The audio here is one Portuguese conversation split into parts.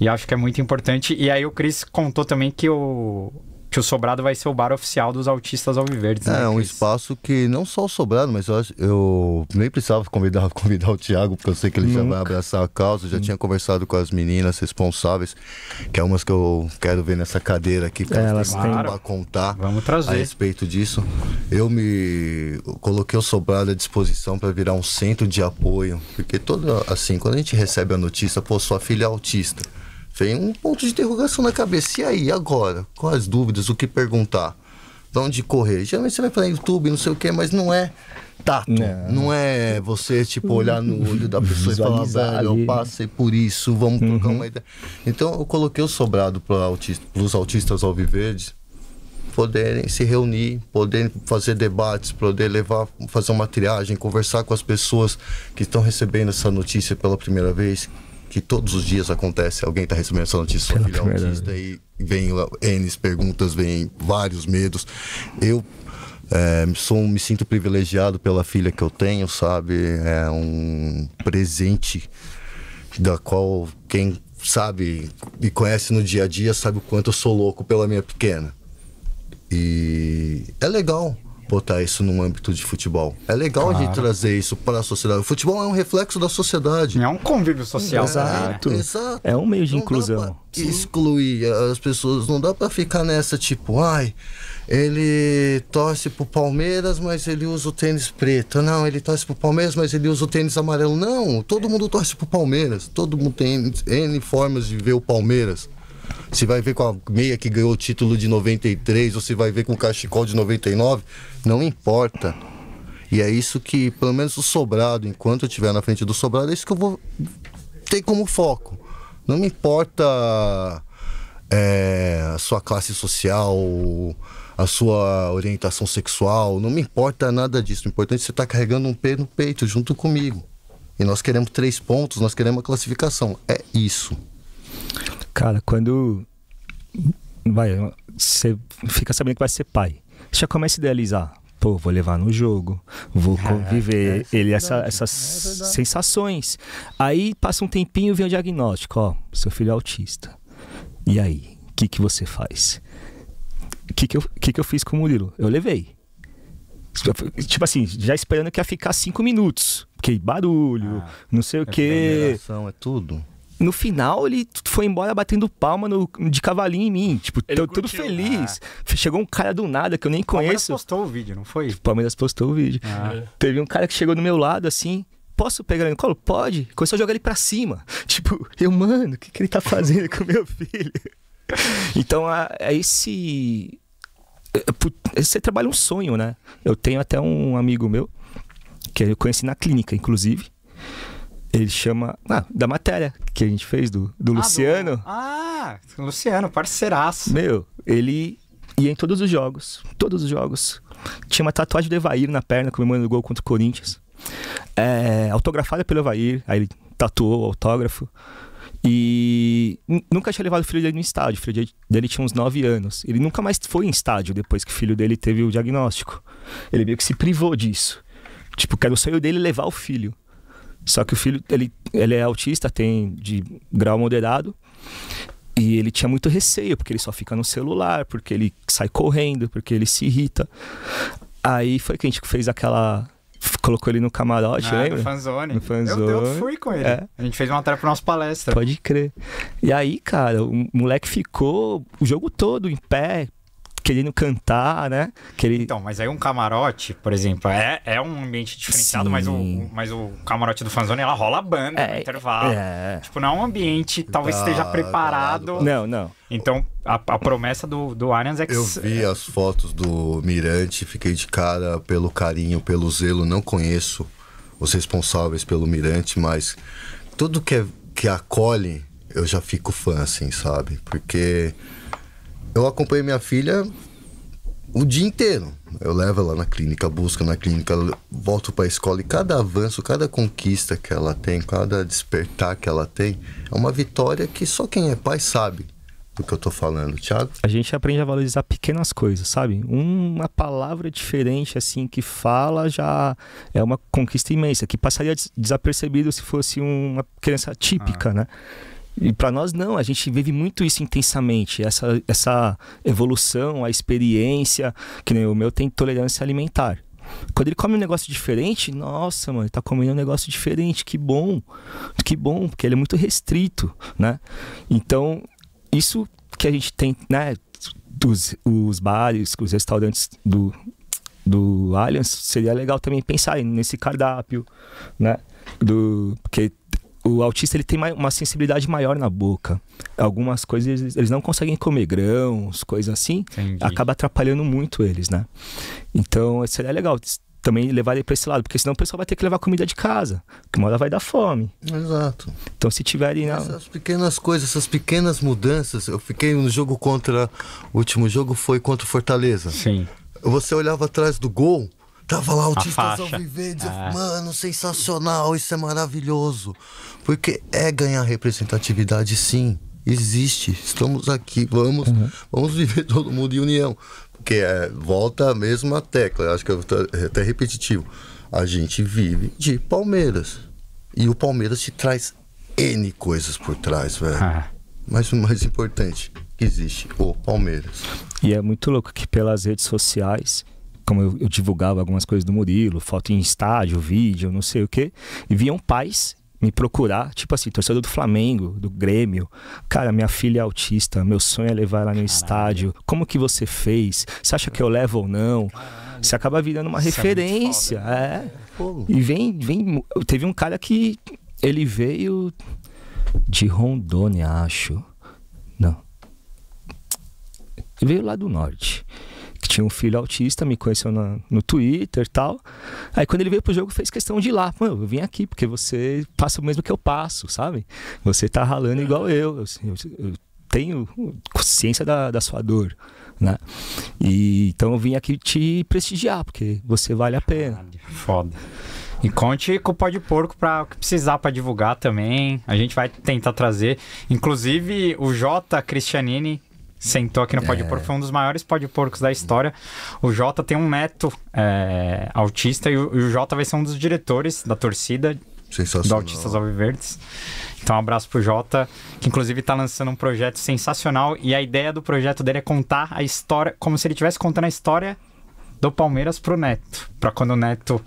E acho que é muito importante. E aí o Crizz contou também que o Sobrado vai ser o bar oficial dos Autistas Alviverdes. É, né, um espaço que não só o Sobrado, mas eu nem precisava convidar o Thiago, porque eu sei que ele já vai abraçar a causa. Já tinha conversado com as meninas responsáveis, que é umas que eu quero ver nessa cadeira aqui, porque elas têm para contar. Vamos trazer a respeito disso. Eu me coloquei o Sobrado à disposição para virar um centro de apoio, porque assim, quando a gente recebe a notícia, pô, sua filha é autista, tem um ponto de interrogação na cabeça. E aí, agora? Quais dúvidas? O que perguntar? De onde correr? Geralmente você vai falar YouTube, não sei o que, mas não é tato. Não é você, tipo, olhar no olho da pessoa e falar, velho, eu passei por isso, vamos trocar uma ideia. Então, eu coloquei o Sobrado para os Autistas Alviverdes poderem se reunir, poderem fazer debates, poder levar, fazer uma triagem, conversar com as pessoas que estão recebendo essa notícia pela primeira vez, que todos os dias acontece, alguém está recebendo essa notícia, sua filha é autista, e vem N perguntas, vem vários medos. Eu me sinto privilegiado pela filha que eu tenho, sabe? É um presente da qual quem sabe e conhece no dia a dia sabe o quanto eu sou louco pela minha pequena. E é legal botar isso num âmbito de futebol. É legal a gente trazer isso para a sociedade. O futebol é um reflexo da sociedade. É um convívio social. Exato. Né? Exato. É um meio de inclusão. Excluir as pessoas. Não dá para ficar nessa tipo, ai, ele torce pro Palmeiras, mas ele usa o tênis preto. Não, ele torce pro Palmeiras, mas ele usa o tênis amarelo. Não, todo mundo torce pro Palmeiras. Todo mundo tem N formas de ver o Palmeiras. Se vai ver com a meia que ganhou o título de 93, ou se vai ver com o cachecol de 99, não importa. E é isso que, pelo menos o Sobrado, enquanto eu estiver na frente do Sobrado, é isso que eu vou ter como foco. Não me importa a sua classe social, a sua orientação sexual, não me importa nada disso. O importante é você estar carregando um pé no peito junto comigo. E nós queremos 3 pontos, nós queremos a classificação. É isso. Cara, quando você fica sabendo que vai ser pai, você já começa a idealizar. Pô, vou levar no jogo, vou conviver, essas sensações. Aí passa um tempinho, vem o diagnóstico, ó, seu filho é autista. E aí, o que que você faz? O que eu fiz com o Murilo? Eu levei. Tipo assim, já esperando que ia ficar 5 minutos. Porque barulho, não sei o quê. É tudo. No final, ele foi embora batendo palma de cavalinho em mim. Tipo, tudo feliz. Chegou um cara do nada que eu nem conheço. Palmeiras postou o vídeo, não foi? O Palmeiras postou o vídeo. Teve um cara que chegou do meu lado, assim... Posso pegar ele no colo? Pode. Começou a jogar ele pra cima. Tipo, mano, o que ele tá fazendo com o meu filho? Então, é esse... Você trabalha um sonho, né? Eu tenho até um amigo meu, que eu conheci na clínica, inclusive... Ele chama... da matéria que a gente fez, do Luciano. Luciano, parceiraço. Meu, ele ia em todos os jogos. Todos os jogos. Tinha uma tatuagem do Evair na perna, comemorando o gol contra o Corinthians. Autografada pelo Evair. Aí ele tatuou o autógrafo. E nunca tinha levado o filho dele no estádio. O filho dele tinha uns 9 anos. Ele nunca mais foi em estádio depois que o filho dele teve o diagnóstico. Ele meio que se privou disso. Tipo, que era o sonho dele levar o filho. Só que o filho, ele é autista, tem de grau moderado, e ele tinha muito receio, porque ele só fica no celular, porque ele sai correndo, porque ele se irrita. Aí foi que a gente fez aquela... Colocou ele no camarote, lembra? No fanzone. No fanzone. Eu fui com ele. A gente fez uma matéria para nossa palestra. Pode crer. E aí, cara, o moleque ficou o jogo todo em pé, querendo cantar, né? Então, mas aí um camarote, por exemplo, é um ambiente diferenciado, mas o camarote do fanzone, ela rola a banda no intervalo. Tipo, não é um ambiente, talvez esteja preparado. Não. Então, a promessa do Allianz é que... Eu vi as fotos do Mirante, fiquei de cara pelo carinho, pelo zelo. Não conheço os responsáveis pelo Mirante, mas tudo que acolhe, eu já fico fã, assim, sabe? Porque... Eu acompanho minha filha o dia inteiro. Eu levo ela na clínica, busco na clínica, volto para a escola. E cada avanço, cada conquista que ela tem, cada despertar que ela tem, é uma vitória que só quem é pai sabe do que eu tô falando. Thiago? A gente aprende a valorizar pequenas coisas, sabe? Uma palavra diferente, assim, que fala já é uma conquista imensa, que passaria desapercebido se fosse uma criança típica, né? E para nós não, a gente vive muito isso intensamente, essa evolução, a experiência, que nem o meu tem tolerância alimentar. Quando ele come um negócio diferente, nossa, mano, ele tá comendo um negócio diferente, que bom, porque ele é muito restrito, né? Então, isso que a gente tem, né, os bares, os restaurantes do Allianz, seria legal também pensar nesse cardápio, né? Porque o autista, ele tem uma sensibilidade maior na boca. Algumas coisas eles não conseguem comer, grãos, coisas assim. Entendi. Acaba atrapalhando muito eles, né? Então seria legal também levar ele para esse lado, porque senão o pessoal vai ter que levar comida de casa, que uma hora vai dar fome. Exato. Então se tiverem... Essas pequenas coisas, essas pequenas mudanças. Eu fiquei no jogo contra... O último jogo foi contra o Fortaleza. Sim. Você olhava atrás do gol, tava lá Autistas Alviverdes, mano, sensacional, isso é maravilhoso. Porque é ganhar representatividade, sim, existe, estamos aqui, vamos, vamos viver todo mundo em união. Porque volta a mesma tecla, acho que é até repetitivo. A gente vive de Palmeiras, e o Palmeiras te traz N coisas por trás, velho. Mas o mais importante, existe o Palmeiras. E é muito louco que pelas redes sociais... Como eu divulgava algumas coisas do Murilo, foto em estádio, vídeo, não sei o quê, e viam pais me procurar, tipo assim, torcedor do Flamengo, do Grêmio. Cara, minha filha é autista, meu sonho é levar ela no estádio. Como que você fez? Você acha que eu levo ou não? Você acaba virando uma referência. É. E vem. Teve um cara que ele veio de Rondônia, acho. Não. Ele veio lá do norte. Que tinha um filho autista, me conheceu no Twitter e tal. Aí quando ele veio pro jogo, fez questão de ir lá. Mano, eu vim aqui porque você passa o mesmo que eu passo, sabe? Você tá ralando igual eu. Eu tenho consciência da sua dor, né? E, então eu vim aqui te prestigiar, porque você vale a pena. Foda. E conte com o Podporco para o que precisar para divulgar também. A gente vai tentar trazer. Inclusive, o Jota, Cristianini... Sentou aqui no Podporco, foi um dos maiores Podporcos da história. O Jota tem um neto autista e o Jota vai ser um dos diretores da torcida do Autistas Alviverdes. Então um abraço pro Jota, que inclusive tá lançando um projeto sensacional, e a ideia do projeto dele é contar a história, como se ele estivesse contando a história do Palmeiras pro neto, pra quando o neto...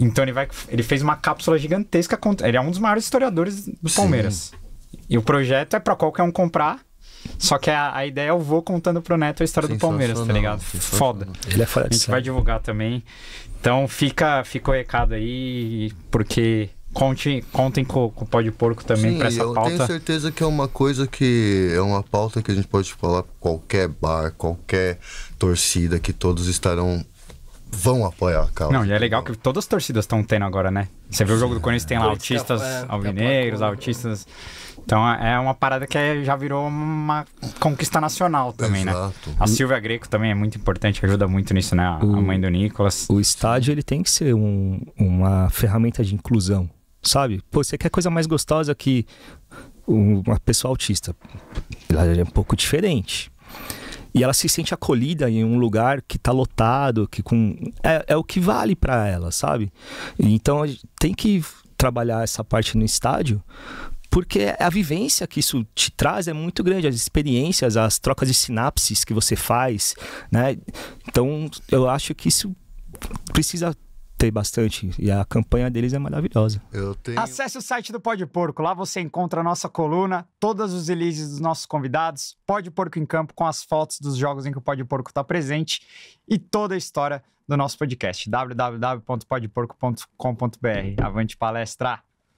Então ele fez uma cápsula gigantesca, ele é um dos maiores historiadores do Palmeiras. Sim. E o projeto é pra qualquer um comprar. Só que a ideia é eu vou contando pro neto a história do Palmeiras, tá ligado? Foda. Ele é foda. A gente vai divulgar também. Então fica o recado aí, porque contem com o Podporco também. Sim, pra essa pauta. Eu tenho certeza que é uma coisa que... É uma pauta que a gente pode falar pra qualquer bar, qualquer torcida, que todos vão apoiar a causa. Não, e é legal que todas as torcidas estão tendo agora, né? Você vê o jogo do Corinthians, tem lá autistas alvinegros, autistas... Então é uma parada que já virou uma conquista nacional também, né? A Silvia Greco também é muito importante, ajuda muito nisso, né? A mãe do Nicolas. O estádio, ele tem que ser uma ferramenta de inclusão, sabe? Pô, você quer coisa mais gostosa que uma pessoa autista? Ela é um pouco diferente. E ela se sente acolhida em um lugar que tá lotado, é o que vale para ela, sabe? Então tem que trabalhar essa parte no estádio, porque a vivência que isso te traz é muito grande, as experiências, as trocas de sinapses que você faz, né? Então, eu acho que isso precisa ter bastante, e a campanha deles é maravilhosa. Acesse o site do Podporco, lá você encontra a nossa coluna, todos os releases dos nossos convidados, Podporco em Campo, com as fotos dos jogos em que o Podporco está presente, e toda a história do nosso podcast, www.podporco.com.br. Avante palestra!